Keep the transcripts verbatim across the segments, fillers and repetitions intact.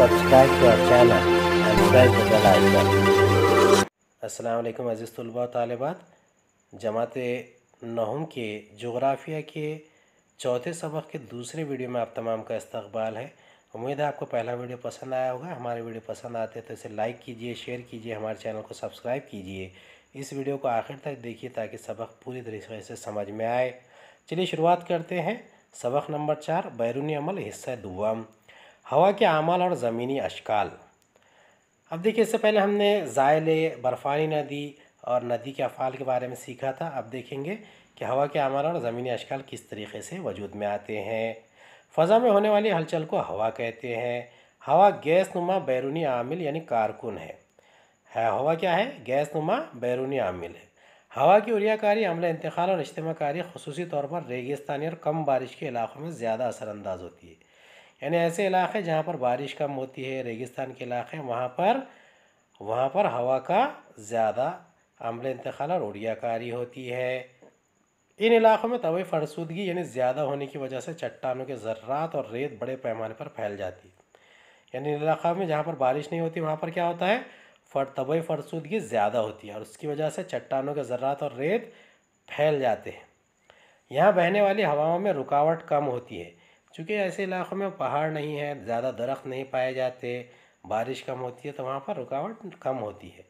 Subscribe to our channel and press the bell icon. अस्सलाम वालेकुम अज़ीज़ तलबा तालिबात, जमात नहुम के जोग्राफिया के चौथे सबक के दूसरे वीडियो में आप तमाम का इस्तकबाल है। उम्मीद है आपको पहला वीडियो पसंद आया होगा। हमारे वीडियो पसंद आते हैं तो इसे लाइक कीजिए, शेयर कीजिए, हमारे चैनल को सब्सक्राइब कीजिए। इस वीडियो को आखिर तक देखिए ताकि सबक पूरी तरीके से समझ में आए। चलिए शुरुआत करते हैं। सबक नंबर चार, बैरूनी अमल, हिस्सा दुआम, हवा के अमाल और ज़मीनी अशकाल। अब देखिए, इससे पहले हमने ज़ायले, बर्फ़ानी नदी और नदी के अफ़ाल के बारे में सीखा था। अब देखेंगे कि हवा के अमाल और ज़मीनी अशकाल किस तरीके से वजूद में आते हैं। फ़ज़ा में होने वाली हलचल को हवा कहते हैं। हवा गैस नुमा बैरूनी आमिल यानी कारकुन है। हवा क्या है? गैस नुमा बैरूनी आमिल है। हवा की उरियाकारी, अमल इंतकाल और इज्तमाकारी खसूसी तौर पर रेगिस्तानी और कम बारिश के इलाक़ों में ज़्यादा असरानंदाज होती है। यानी ऐसे इलाक़े जहाँ पर बारिश कम होती है, रेगिस्तान के इलाक़े, वहाँ पर वहाँ पर हवा का ज़्यादा अमल इंतकाल और उरियाकारी होती है। इन इलाक़ों में तवी फरसूदगी यानी ज़्यादा होने की वजह से चट्टानों के ज़र्रात और रेत बड़े पैमाने पर फैल जाती है। यानी इन इलाक़ों में जहाँ पर बारिश नहीं होती वहाँ पर क्या होता है? फर तबई फरसूदगी ज़्यादा होती है और उसकी वजह से चट्टानों के ज़र्रात और रेत फैल जाते हैं। यहाँ बहने वाली हवाओं में रुकावट कम होती है। चूँकि ऐसे इलाक़ों में पहाड़ नहीं है, ज़्यादा दरख्त नहीं पाए जाते, बारिश कम होती है, तो वहाँ पर रुकावट कम होती है।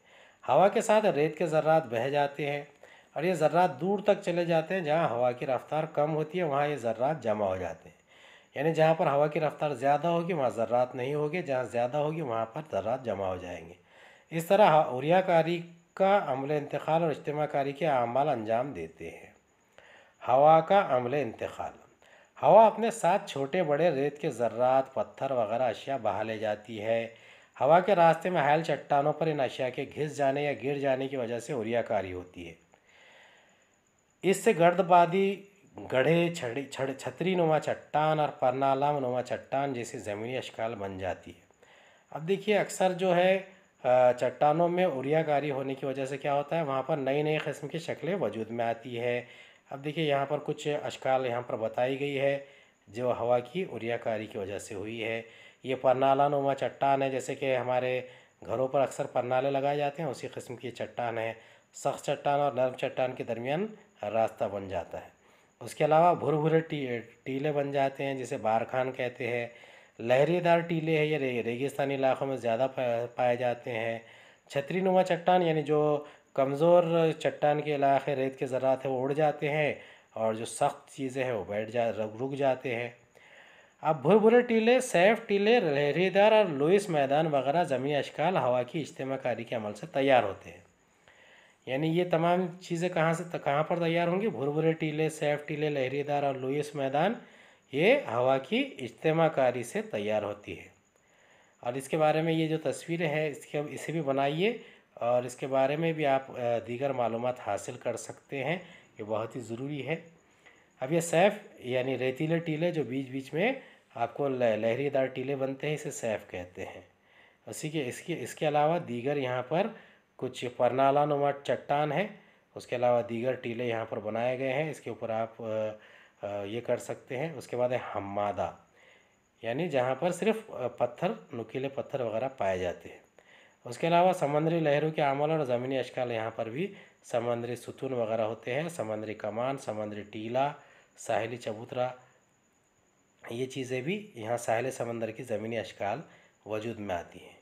हवा के साथ रेत के ज़र्रात बह जाते हैं और ये ज़र्रात दूर तक चले जाते हैं। जहाँ हवा की रफ़्तार कम होती है वहाँ ये ज़र्रात जमा हो जाते हैं। यानी जहाँ पर हवा की रफ़्तार ज़्यादा होगी वहाँ ज़र्रात नहीं होगी, जहाँ ज़्यादा होगी वहाँ पर ज़र्रात जमा हो जाएंगे। इस तरह उरियाकारी का अमल इंतकाल और इज्तमाकारी के अमाल अंजाम देते हैं। हवा का अमल इंतकाल, हवा अपने साथ छोटे बड़े रेत के ज़र्रात, पत्थर वगैरह अशिया बहा ले जाती है। हवा के रास्ते में हायल चट्टानों पर इन अशिया के घिस जाने या गिर जाने की वजह से उरियाकारी होती है। इससे गर्दबादी, गढ़े, छड़ी छड़ छतरी नुमा चट्टान और परनाला नुमा चट्टान जैसी ज़मीनी अशकाल बन जाती है। अब देखिए, अक्सर जो है चट्टानों में उरियाकारी होने की वजह से क्या होता है? वहाँ पर नई नई किस्म की शक्लें वजूद में आती है। अब देखिए, यहाँ पर कुछ अशकाल यहाँ पर बताई गई है जो हवा की उरियाकारी की वजह से हुई है। ये परनाला नुमा चट्टान है, जैसे कि हमारे घरों पर अक्सर परनाले लगाए जाते हैं, उसी किस्म की चट्टान है। सख्त चट्टान और नरम चट्टान के दरमियान रास्ता बन जाता है। उसके अलावा भुर भुरे टी, टीले बन जाते हैं जिसे बारखान कहते हैं। लहरेदार टीले हैं, ये रेगिस्तानी इलाक़ों में ज़्यादा पाए जाते हैं। छतरी नुमा चट्टान यानी जो कमज़ोर चट्टान के इलाक़े, रेत के ज़रात है, वो उड़ जाते हैं और जो सख्त चीज़ें हैं वो बैठ जा रुक जाते हैं। अब भुरभुरे टीले, सैफ टीले, लहरेदार और लुइस मैदान वगैरह ज़मीनी अशकाल हवा की इज्तमाकारी के अमल से तैयार होते हैं। यानी ये तमाम चीज़ें कहाँ से कहाँ पर तैयार होंगी? भुरभुरे टीले, सैफ टीले, लहरेदार और लुइस मैदान, ये हवा की इज्तमाकारी से तैयार होती है। और इसके बारे में ये जो तस्वीरें हैं, इसके इसे भी बनाइए और इसके बारे में भी आप दीगर मालूमात हासिल कर सकते हैं। ये बहुत ही ज़रूरी है। अब ये सैफ यानी रेतीले टीले जो बीच बीच में आपको लहरीदार टीले बनते हैं, इसे सैफ कहते हैं। उसी के इसके इसके अलावा दीगर यहाँ पर कुछ परनाला नुमा चट्टान है, उसके अलावा दीगर टीले यहाँ पर बनाए गए हैं। इसके ऊपर आप ये कर सकते हैं। उसके बाद है हम्मादा, यानी जहाँ पर सिर्फ पत्थर, नुकीले पत्थर वगैरह पाए जाते हैं। उसके अलावा समंदरी लहरों के अमल और ज़मीनी अशकाल, यहाँ पर भी समंदरी सुतून वगैरह होते हैं। समंदरी कमान, समंदरी टीला, साहिली चबूतरा, ये चीज़ें भी यहाँ साहिल समंदर की ज़मीनी अशकाल वजूद में आती हैं।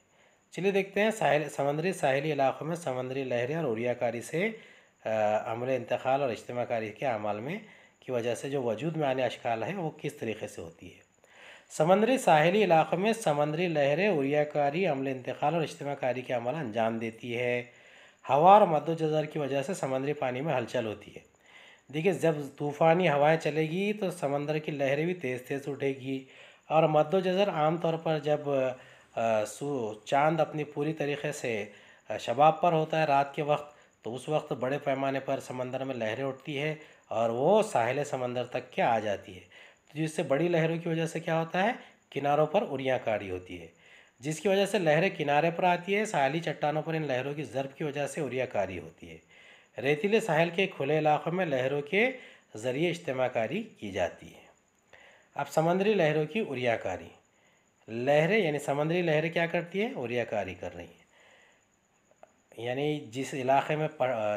चलिए देखते हैं, साहिल समंदरी साहिली इलाक़ों में समंदरी लहरें और उरियाकारी से अमल इंतकाल और इज्तमाकारी के अमाल में की वजह से जो वजूद में आने अशकाल है वो किस तरीके से होती है। समंदरी साहिली इलाक़ों में समंदरी लहरें उरियाकारी, अमल इंतकाल और इज्तमाकारी के अमल अंजाम देती है। हवा और मद्दोजर की वजह से समंदरी पानी में हलचल होती है। देखिए, जब तूफ़ानी हवाएं चलेगी तो समंदर की लहरें भी तेज़ तेज़ उठेगी और मद्दोजर आमतौर पर जब चाँद अपनी पूरी तरीके से शबाब पर होता है रात के वक्त, तो उस वक्त बड़े पैमाने पर समंदर में लहरें उठती है और वो साहिल समंदर तक के आ जाती है। तो जिससे बड़ी लहरों की वजह से क्या होता है? किनारों पर उरियाकारी होती है, जिसकी वजह से लहरें किनारे पर आती है। साहिली चट्टानों पर इन लहरों की ज़रब की वजह से उरियाकारी होती है। रेतीले साहिल के खुले इलाक़ों में लहरों के ज़रिए इज्तमाकारी की जाती है। अब समंदरी लहरों की उरियाकारी, लहरें यानी समुद्री लहरें क्या करती है, रियाकारी कर रही हैं। यानी जिस इलाके में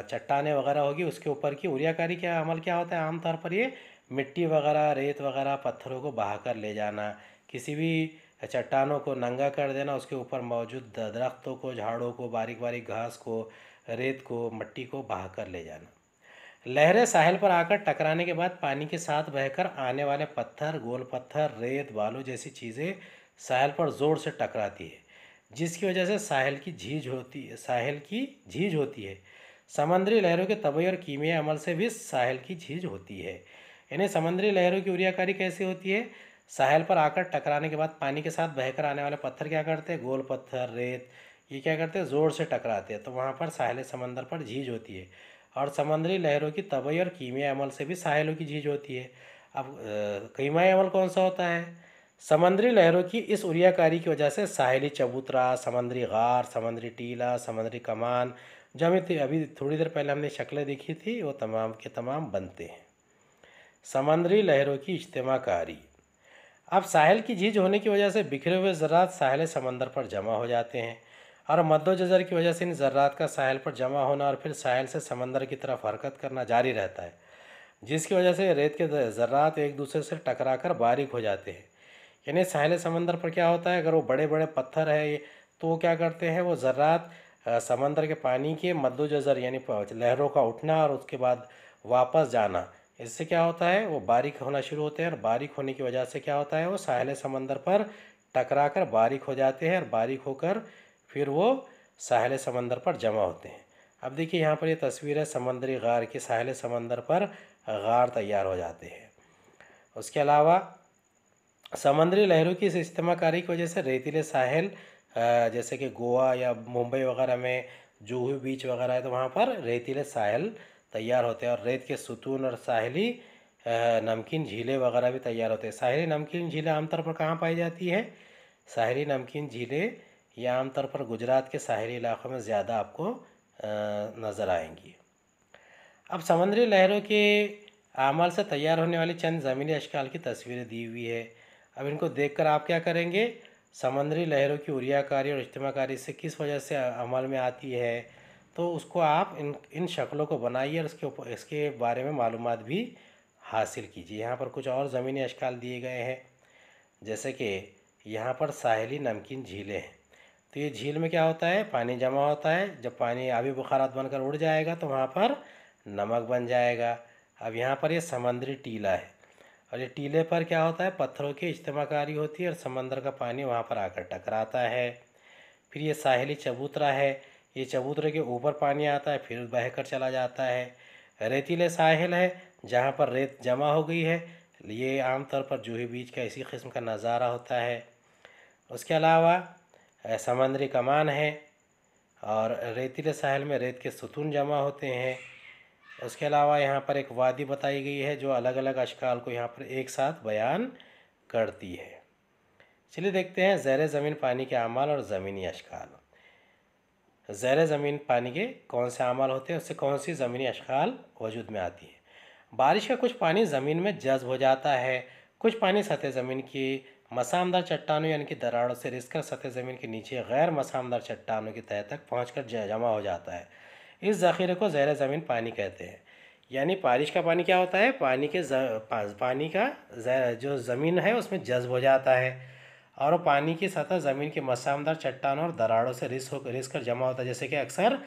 चट्टाने वगैरह होगी उसके ऊपर की रियाकारी क्या अमल क्या होता है, आमतौर पर ये मिट्टी वगैरह रेत वगैरह पत्थरों को बहाकर ले जाना, किसी भी चट्टानों को नंगा कर देना, उसके ऊपर मौजूद दरख्तों को झाड़ों को बारीक बारीक घास को रेत को मिट्टी को बहाकर ले जाना। लहरें साहिल पर आकर टकराने के बाद पानी के साथ बहकर आने वाले पत्थर गोल पत्थर रेत बालू जैसी चीज़ें साहिल पर ज़ोर से टकराती है, जिसकी वजह से साहिल की झीझ होती है साहिल की झीझ होती है। समुद्री लहरों के तबई और कीमिया अमल से भी साहिल की झीझ होती है। यानी समुद्री लहरों की उरियाकारी कैसी होती है, साहिल पर आकर टकराने के बाद पानी के साथ बहकर आने वाले पत्थर क्या करते हैं, गोल पत्थर रेत ये क्या करते हैं, ज़ोर से टकराते हैं, तो वहाँ पर साहिल समंदर पर झीझ होती है। और समुद्री लहरों की तबई और कीमिया अमल से भी साहिलों की झीझ होती है। अब कीमियाई अमल कौन सा होता है, समुद्री लहरों की इस उरियाकारी की वजह से साहिली चबूतरा, समुद्री गार, समुद्री टीला, समुद्री कमान, जो हमें अभी थोड़ी देर पहले हमने शक्लें देखी थी, वो तमाम के तमाम बनते हैं समुद्री लहरों की इज्तिमाकारी। अब साहिल की झीझ होने की वजह से बिखरे हुए ज़रात साहिल समंदर पर जमा हो जाते हैं और मद्दोजर की वजह से इन ज़र्रात का साहिल पर जमा होना और फिर साहिल से समंदर की तरफ हरकत करना जारी रहता है, जिसकी वजह से रेत के ज़र्रात एक दूसरे से टकराकर बारीक हो जाते हैं। यानी साहिल समंदर पर क्या होता है, अगर वो बड़े बड़े पत्थर है तो वो क्या करते हैं, वो ज़र्रात समंदर के पानी के मद्दोजर यानी लहरों का उठना और उसके बाद वापस जाना, इससे क्या होता है वो बारीक होना शुरू होते हैं और बारीक होने की वजह से क्या होता है, वो साहिल समंदर पर टकरा कर बारीक हो जाते हैं और बारीक होकर फिर वो साहिल समंदर पर जमा होते हैं। अब देखिए यहाँ पर ये तस्वीर है समुद्री गार की, साहिल समंदर पर गार तैयार हो जाते हैं। उसके अलावा समुद्री लहरों की इस इस्तेमाकारी की वजह से रेतीले साहिल जैसे कि गोवा या मुंबई वगैरह में जूहू बीच वगैरह है तो वहाँ पर रेतीले साहिल तैयार होते हैं और रेत के सुतून और साहिली नमकीन झीलें वगैरह भी तैयार होते हैं। साहिली नमकीन झीलें आमतौर पर कहाँ पाई जाती है, साहिली नमकीन झीलें ये आमतौर पर गुजरात के साहिली इलाक़ों में ज़्यादा आपको नज़र आएंगी। अब समुद्री लहरों के आमाल से तैयार होने वाली चंद ज़मीनी अशकाल की तस्वीरें दी हुई है। अब इनको देखकर आप क्या करेंगे, समुद्री लहरों की उरियाकारी और इज्तिमाकारी से किस वजह से अमल में आती है, तो उसको आप इन इन शक्लों को बनाइए और उसके ऊपर इसके बारे में मालूमात भी हासिल कीजिए। यहाँ पर कुछ और ज़मीनी अशकाल दिए गए हैं, जैसे कि यहाँ पर साहिली नमकीन झीलें हैं, तो ये झील में क्या होता है पानी जमा होता है, जब पानी आबी बुखारात बनकर उड़ जाएगा तो वहाँ पर नमक बन जाएगा। अब यहाँ पर ये समुद्री टीला है और ये टीले पर क्या होता है पत्थरों की इज्तिमाकारी होती है और समंदर का पानी वहाँ पर आकर टकराता है। फिर ये साहिली चबूतरा है, ये चबूतरे के ऊपर पानी आता है फिर बहकर चला जाता है। रेतीले साहिल है जहाँ पर रेत जमा हो गई है, ये आमतौर पर जूही बीच का इसी किस्म का नज़ारा होता है। उसके अलावा समुद्री कमान है और रेतीले साहिल में रेत के सुतून जमा होते हैं। उसके अलावा यहाँ पर एक वादी बताई गई है जो अलग अलग अशकाल को यहाँ पर एक साथ बयान करती है। चलिए देखते हैं ज़ैर ज़मीन पानी के आमाल और ज़मीनी अशकाल। ज़ैर ज़मीन पानी के कौन से आमाल होते हैं, उससे कौन सी ज़मीनी अशकाल वजूद में आती है। बारिश का कुछ पानी ज़मीन में जज्ब हो जाता है, कुछ पानी सतह ज़मीन की मसामदार चट्टानों यानी कि दरारों से रिसकर सतह ज़मीन के नीचे गैर मसामदार चट्टानों की तह तक पहुंचकर जमा हो जाता है। इस ज़ख़ीरे को ज़ैर ज़मीन पानी कहते हैं। यानी बारिश का पानी क्या होता है, पानी के पानी का जो ज़मीन है उसमें जज्ब हो जाता है और पानी की सतह ज़मीन के मसामदार चट्टानों और दरारों से रिस हो रिस कर जमा होता है। जैसे कि अक्सर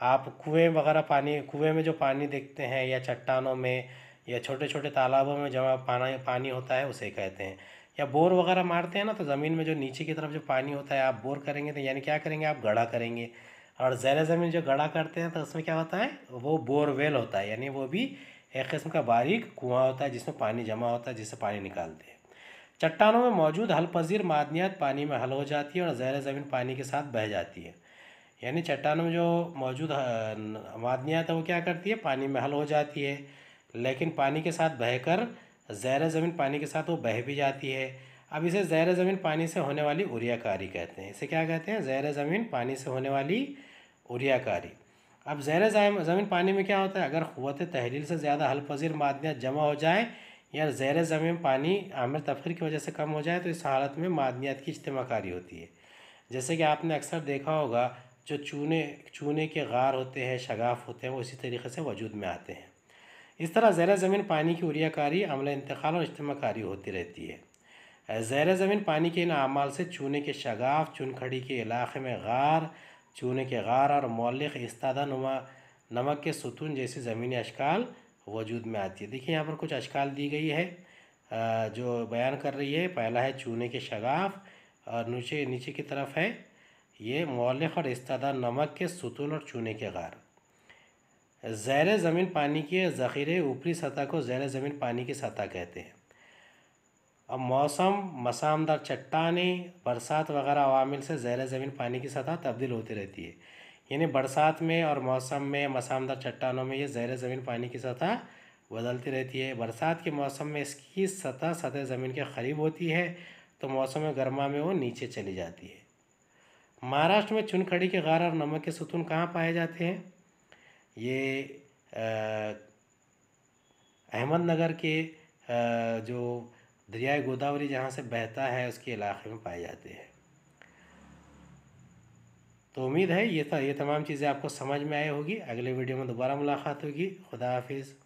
आप कुएँ वगैरह पानी कुएँ में जो पानी देखते हैं या चट्टानों में या छोटे छोटे तालाबों में जमा पानी पानी होता है उसे कहते हैं, या बोर वगैरह मारते हैं ना तो ज़मीन में जो नीचे की तरफ जो पानी होता है आप बोर करेंगे तो यानी क्या करेंगे आप गढ़ा करेंगे, और ज़ैर ज़मीन जो गढ़ा करते हैं तो उसमें क्या होता है वो बोरवेल होता है, यानी वो भी एक किस्म का बारीक कुआं होता है जिसमें पानी जमा होता है जिससे पानी निकालते हैं। चट्टानों में मौजूद हलपजीर मादनियात पानी में हल हो जाती है और ज़ैर ज़मीन पानी के साथ बह जाती है। यानी चट्टानों में जो मौजूद मादनियात है वो क्या करती है पानी में हल हो जाती है, लेकिन पानी के साथ बहकर ज़ैर ज़मीन पानी के साथ वो बह भी जाती है। अब इसे ज़ैर ज़मीन पानी से होने वाली उरियाकारी कहते हैं। इसे क्या कहते हैं, ज़ैर ज़मीन पानी से होने वाली उरियाकारी। अब ज़ैर ज़मीन पानी में क्या होता है, अगर क़ुव्वत तहलील से ज़्यादा हलपजीर मादनियात जमा हो जाए या ज़ैर ज़मीं में पानी आमिर तफर की वजह से कम हो जाए तो इस हालत में मादनियात की इज्तिमाकारी होती है। जैसे कि आपने अक्सर देखा होगा जो चूने चूने के गार होते हैं, शगाफ होते हैं, वो इसी तरीके से वजूद में आते हैं। इस तरह ज़ैर ज़मीन पानी की उरियाकारी, अमल इंतकाल और इज्तिमाकारी होती रहती है। ज़ैर ज़मीन पानी के इन आमाल से चूने के शगाफ, चुनखड़ी के इलाक़े में गार, चूने के गार और मौलिक इस्तादा नुमा नमक के सतून जैसी ज़मीनी अशकाल वजूद में आती है। देखिए यहाँ पर कुछ अशकाल दी गई है जो बयान कर रही है। पहला है चूने के शगाफ और नीचे नीचे की तरफ है ये मौलिक और इस्तादा नमक के सतून और चूने के गार। ज़ैर ज़मीन पानी के ज़ख़ीरे ऊपरी सतह को ज़ैर ज़मीन पानी की सतह कहते हैं। अब मौसम, मसामदार चट्टाने, बरसात वगैरह अवामिल से ज़ैर ज़मीन पानी की सतह तब्दील होती रहती है। यानी बरसात में और मौसम में, मसामदार चट्टानों में ये ज़ैर ज़मीन पानी की सतह बदलती रहती है। बरसात के मौसम में इसकी सतह सतह ज़मीन के करीब होती है तो मौसम गर्मा में वो नीचे चली जाती है। महाराष्ट्र में चुनखड़ी के गार और नमक के सतून कहाँ पाए जाते हैं? ये अहमदनगर के आ, जो दरियाए गोदावरी जहाँ से बहता है उसके इलाक़े में पाए जाते हैं। तो उम्मीद है ये ये तमाम चीज़ें आपको समझ में आई होगी। अगले वीडियो में दोबारा मुलाकात होगी। खुदा हाफिज़।